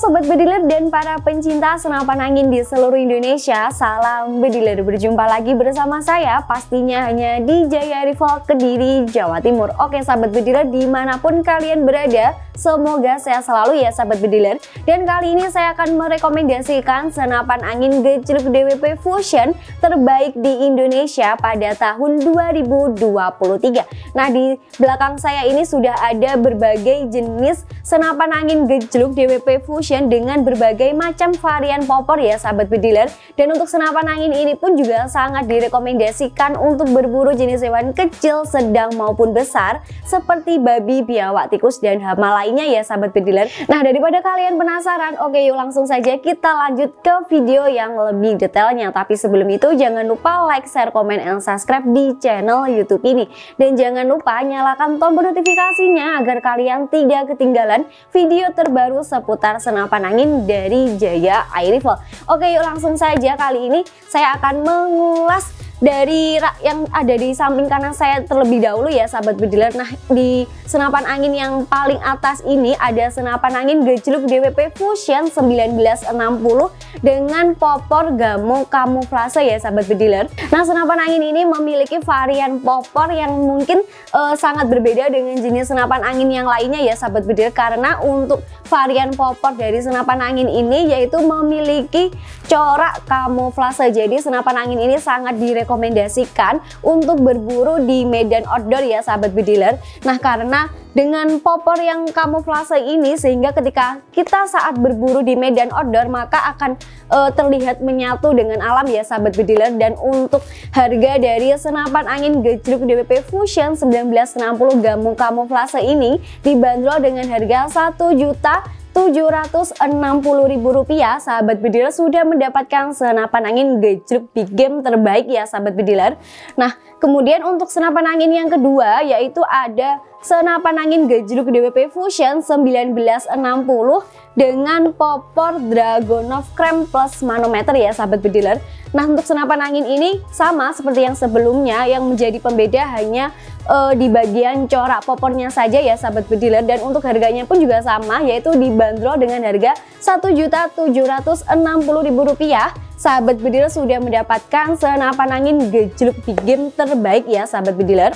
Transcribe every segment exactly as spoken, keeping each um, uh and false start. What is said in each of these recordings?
Sobat Bediler dan para pencinta senapan angin di seluruh Indonesia, salam Bediler, berjumpa lagi bersama saya pastinya hanya di Jaya Air Rifle Kediri, Jawa Timur. Oke Sahabat Bediler, dimanapun kalian berada, semoga sehat selalu ya Sahabat Bediler. Dan kali ini saya akan merekomendasikan senapan angin gejluk D W P Fusion terbaik di Indonesia pada tahun dua ribu dua puluh tiga. Nah, di belakang saya ini sudah ada berbagai jenis senapan angin gejluk D W P Fusion dengan berbagai macam varian popor ya Sahabat Bediler. Dan untuk senapan angin ini pun juga sangat direkomendasikan untuk berburu jenis hewan kecil, sedang maupun besar seperti babi, biawak, tikus, dan hama lainnya ya Sahabat Bediler. Nah, daripada kalian penasaran, oke yuk langsung saja kita lanjut ke video yang lebih detailnya. Tapi sebelum itu jangan lupa like, share, komen, dan subscribe di channel YouTube ini. Dan jangan lupa nyalakan tombol notifikasinya agar kalian tidak ketinggalan video terbaru seputar senapan angin dari Jaya Air Rifle. Oke yuk langsung saja, kali ini saya akan mengulas dari rak yang ada di samping kanan saya terlebih dahulu ya Sahabat Bediler. Nah, di senapan angin yang paling atas ini ada senapan angin gejluk D W P Fusion seribu sembilan ratus enam puluh dengan popor gamo kamuflase ya Sahabat Bediler. Nah, senapan angin ini memiliki varian popor yang mungkin uh, sangat berbeda dengan jenis senapan angin yang lainnya ya Sahabat Bediler, karena untuk varian popor dari senapan angin ini yaitu memiliki corak kamuflase. Jadi senapan angin ini sangat direkomendasikan rekomendasikan untuk berburu di medan outdoor ya Sahabat Bediler. Nah, karena dengan popor yang kamuflase ini sehingga ketika kita saat berburu di medan outdoor maka akan e, terlihat menyatu dengan alam ya Sahabat Bediler. Dan untuk harga dari senapan angin gejluk D W P Fusion seribu sembilan ratus enam puluh gamo kamuflase ini dibanderol dengan harga satu juta tujuh ratus enam puluh ribu rupiah. Sahabat Bediler sudah mendapatkan senapan angin gejluk big game terbaik ya Sahabat Bediler. Nah, kemudian untuk senapan angin yang kedua yaitu ada senapan angin gejluk D W P Fusion seribu sembilan ratus enam puluh dengan popor Dragonov Krem plus manometer ya Sahabat Bediler. Nah, untuk senapan angin ini sama seperti yang sebelumnya, yang menjadi pembeda hanya e, di bagian corak popornya saja ya Sahabat Bediler. Dan untuk harganya pun juga sama, yaitu dibanderol dengan harga satu juta tujuh ratus enam puluh ribu rupiah. Sahabat Bediler sudah mendapatkan senapan angin gejluk big game terbaik ya Sahabat Bediler.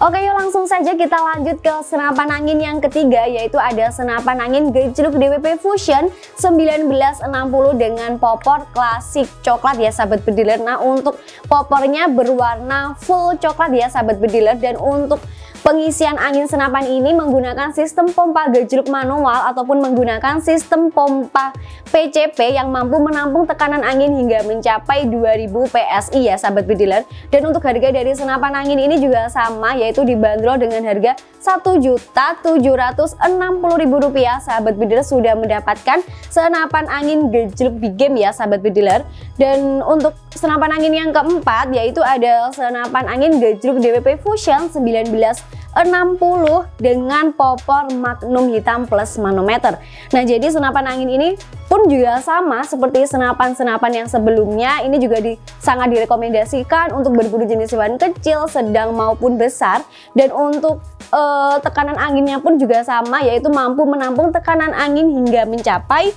Oke yuk langsung saja kita lanjut ke senapan angin yang ketiga, yaitu ada senapan angin gejluk D W P Fusion seribu sembilan ratus enam puluh dengan popor klasik coklat ya Sahabat Bediler. Nah, untuk popornya berwarna full coklat ya Sahabat Bediler. Dan untuk pengisian angin senapan ini menggunakan sistem pompa gejluk manual ataupun menggunakan sistem pompa P C P yang mampu menampung tekanan angin hingga mencapai dua ribu P S I ya Sahabat Bediler. Dan untuk harga dari senapan angin ini juga sama, yaitu dibanderol dengan harga satu juta tujuh ratus enam puluh ribu rupiah. Sahabat Bediler sudah mendapatkan senapan angin gejluk big game ya Sahabat Bediler. Dan untuk senapan angin yang keempat yaitu ada senapan angin gejluk D W P Fusion seribu sembilan ratus enam puluh dengan popor magnum hitam plus manometer. Nah, jadi senapan angin ini pun juga sama seperti senapan-senapan yang sebelumnya. Ini juga di, sangat direkomendasikan untuk berburu jenis hewan kecil, sedang maupun besar. Dan untuk e, tekanan anginnya pun juga sama, yaitu mampu menampung tekanan angin hingga mencapai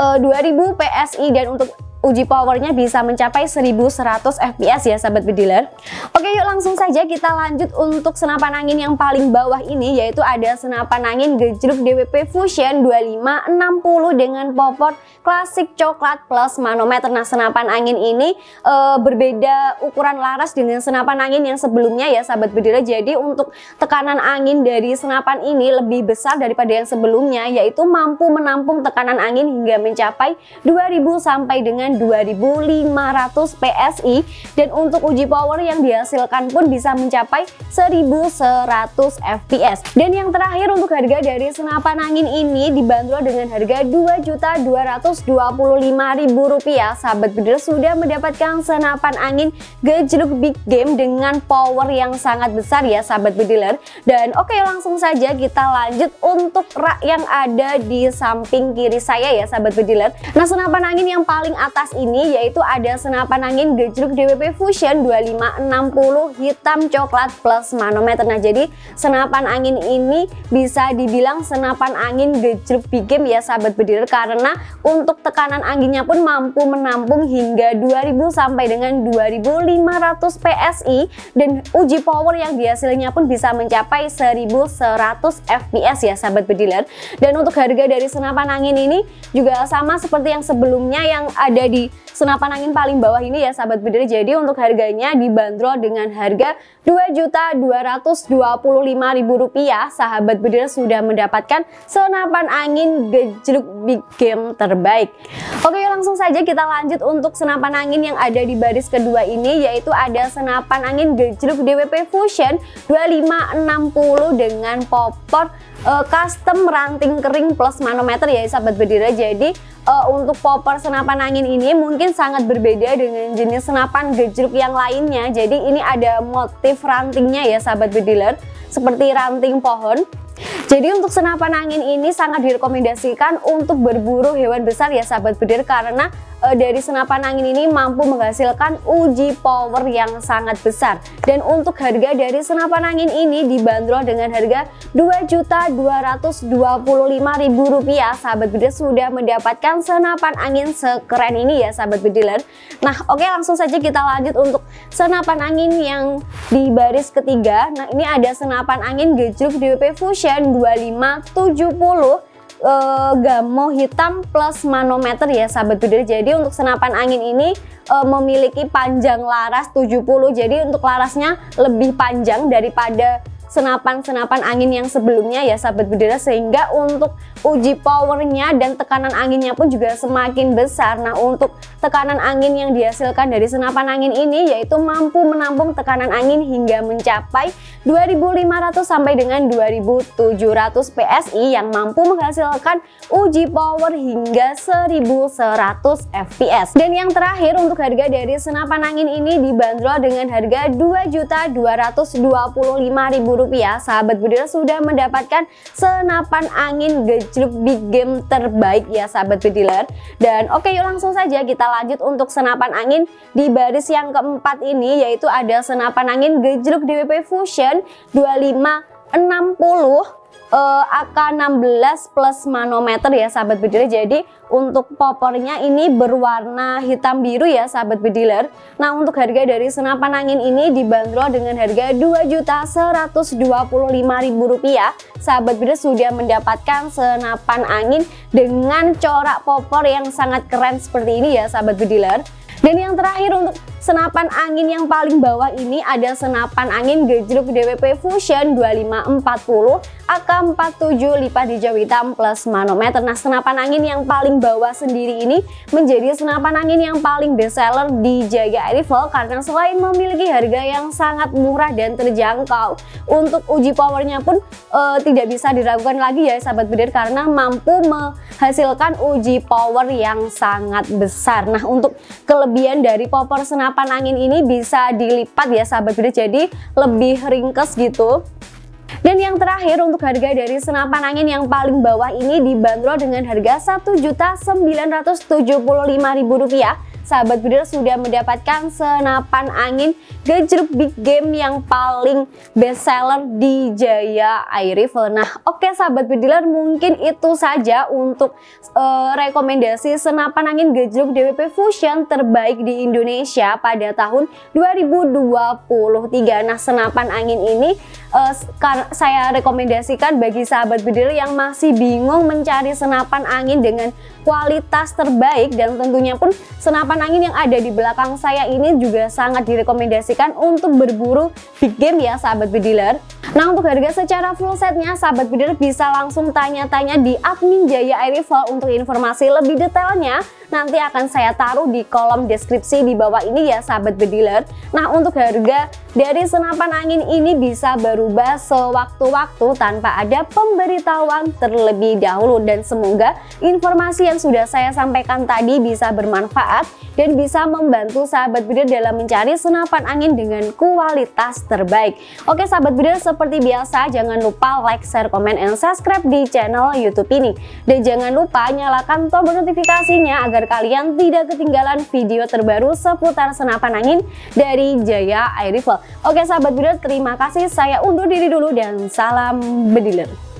e, dua ribu P S I. Dan untuk uji powernya bisa mencapai seribu seratus F P S ya Sahabat Bediler. Oke yuk langsung saja kita lanjut untuk senapan angin yang paling bawah ini, yaitu ada senapan angin gejluk D W P Fusion dua lima enam puluh dengan popor klasik coklat plus manometer. Nah, senapan angin ini e, berbeda ukuran laras dengan senapan angin yang sebelumnya ya Sahabat Bediler. Jadi untuk tekanan angin dari senapan ini lebih besar daripada yang sebelumnya, yaitu mampu menampung tekanan angin hingga mencapai dua ribu sampai dengan dua ribu lima ratus P S I. Dan untuk uji power yang dihasilkan pun bisa mencapai seribu seratus F P S. Dan yang terakhir untuk harga dari senapan angin ini dibanderol dengan harga dua juta dua ratus dua puluh lima ribu rupiah. Sahabat Bediler sudah mendapatkan senapan angin gejluk big game dengan power yang sangat besar ya Sahabat Bediler. Dan oke langsung saja kita lanjut untuk rak yang ada di samping kiri saya ya Sahabat Bediler. Nah, senapan angin yang paling atas tas ini yaitu ada senapan angin gejluk D W P Fusion dua lima enam nol hitam coklat plus manometer. Nah jadi senapan angin ini bisa dibilang senapan angin gejluk big game ya sahabat bediler, karena untuk tekanan anginnya pun mampu menampung hingga dua ribu sampai dengan dua ribu lima ratus P S I, dan uji power yang dihasilnya pun bisa mencapai seribu seratus F P S ya sahabat bediler. Dan untuk harga dari senapan angin ini juga sama seperti yang sebelumnya yang ada di senapan angin paling bawah ini ya sahabat bediler. Jadi untuk harganya dibanderol dengan harga dua juta dua ratus dua puluh lima ribu rupiah. Sahabat bediler sudah mendapatkan senapan angin gejluk big game terbaik. Oke, langsung saja kita lanjut untuk senapan angin yang ada di baris kedua ini, yaitu ada senapan angin gejluk D W P Fusion dua lima enam nol dengan popor uh, custom ranting kering plus manometer ya sahabat bediler. Jadi uh, untuk popor senapan angin ini mungkin sangat berbeda dengan jenis senapan gejluk yang lainnya. Jadi ini ada motif rantingnya ya sahabat bediler, seperti ranting pohon. Jadi untuk senapan angin ini sangat direkomendasikan untuk berburu hewan besar ya sahabat bediler, karena e, dari senapan angin ini mampu menghasilkan uji power yang sangat besar. Dan untuk harga dari senapan angin ini dibanderol dengan harga dua juta dua ratus dua puluh lima ribu rupiah. Sahabat bediler sudah mendapatkan senapan angin sekeren ini ya sahabat bediler. Nah oke, langsung saja kita lanjut untuk senapan angin yang di baris ketiga. Nah ini ada senapan angin gejluk D W P Fusion dua lima tujuh nol e, gamo hitam plus manometer ya sahabat bediler. Jadi untuk senapan angin ini e, memiliki panjang laras tujuh puluh, jadi untuk larasnya lebih panjang daripada senapan-senapan angin yang sebelumnya ya sahabat bediler, sehingga untuk uji powernya dan tekanan anginnya pun juga semakin besar. Nah untuk tekanan angin yang dihasilkan dari senapan angin ini yaitu mampu menampung tekanan angin hingga mencapai dua ribu lima ratus sampai dengan dua ribu tujuh ratus P S I yang mampu menghasilkan uji power hingga seribu seratus F P S. Dan yang terakhir untuk harga dari senapan angin ini dibanderol dengan harga dua juta dua ratus dua puluh lima ribu rupiah. Sahabat bediler sudah mendapatkan senapan angin gejluk big game terbaik ya sahabat bediler. Dan oke, yuk langsung saja kita lanjut untuk senapan angin di baris yang keempat ini, yaitu ada senapan angin gejluk D W P Fusion dua lima enam nol Uh, A K enam belas plus manometer ya sahabat bediler. Jadi untuk popornya ini berwarna hitam biru ya sahabat bediler. Nah untuk harga dari senapan angin ini dibanderol dengan harga dua juta seratus dua puluh lima ribu rupiah. Sahabat bediler sudah mendapatkan senapan angin dengan corak popor yang sangat keren seperti ini ya sahabat bediler. Dan yang terakhir untuk senapan angin yang paling bawah ini ada senapan angin gejluk D W P Fusion dua lima empat nol A K empat tujuh lipat hijau hitam plus manometer. Nah senapan angin yang paling bawah sendiri ini menjadi senapan angin yang paling best seller di Jaya Air Rifle, karena selain memiliki harga yang sangat murah dan terjangkau, untuk uji powernya pun e, tidak bisa diragukan lagi ya sahabat bediler, karena mampu menghasilkan uji power yang sangat besar. Nah untuk kelebihan dari popor senapan Senapan angin ini bisa dilipat ya sahabat bediler, jadi lebih ringkes gitu. Dan yang terakhir untuk harga dari senapan angin yang paling bawah ini dibanderol dengan harga satu juta sembilan ratus tujuh puluh lima ribu rupiah. Sahabat bediler sudah mendapatkan senapan angin gejluk big game yang paling best seller di Jaya Air Rifle. Nah oke sahabat bediler, mungkin itu saja untuk uh, rekomendasi senapan angin gejluk D W P Fusion terbaik di Indonesia pada tahun dua ribu dua puluh tiga. Nah senapan angin ini uh, saya rekomendasikan bagi sahabat bediler yang masih bingung mencari senapan angin dengan kualitas terbaik, dan tentunya pun senapan angin yang ada di belakang saya ini juga sangat direkomendasikan untuk berburu big game ya sahabat bediler. Nah untuk harga secara full setnya sahabat bediler bisa langsung tanya-tanya di admin Jaya Air Rifle. Untuk informasi lebih detailnya nanti akan saya taruh di kolom deskripsi di bawah ini ya sahabat bediler. Nah untuk harga dari senapan angin ini bisa berubah sewaktu-waktu tanpa ada pemberitahuan terlebih dahulu, dan semoga informasi yang sudah saya sampaikan tadi bisa bermanfaat dan bisa membantu sahabat bediler dalam mencari senapan angin dengan kualitas terbaik. Oke sahabat bediler, seperti biasa jangan lupa like, share, comment, and subscribe di channel YouTube ini, dan jangan lupa nyalakan tombol notifikasinya agar agar kalian tidak ketinggalan video terbaru seputar senapan angin dari Jaya Air Rifle. Oke sahabat builder, terima kasih, saya undur diri dulu dan salam bediler.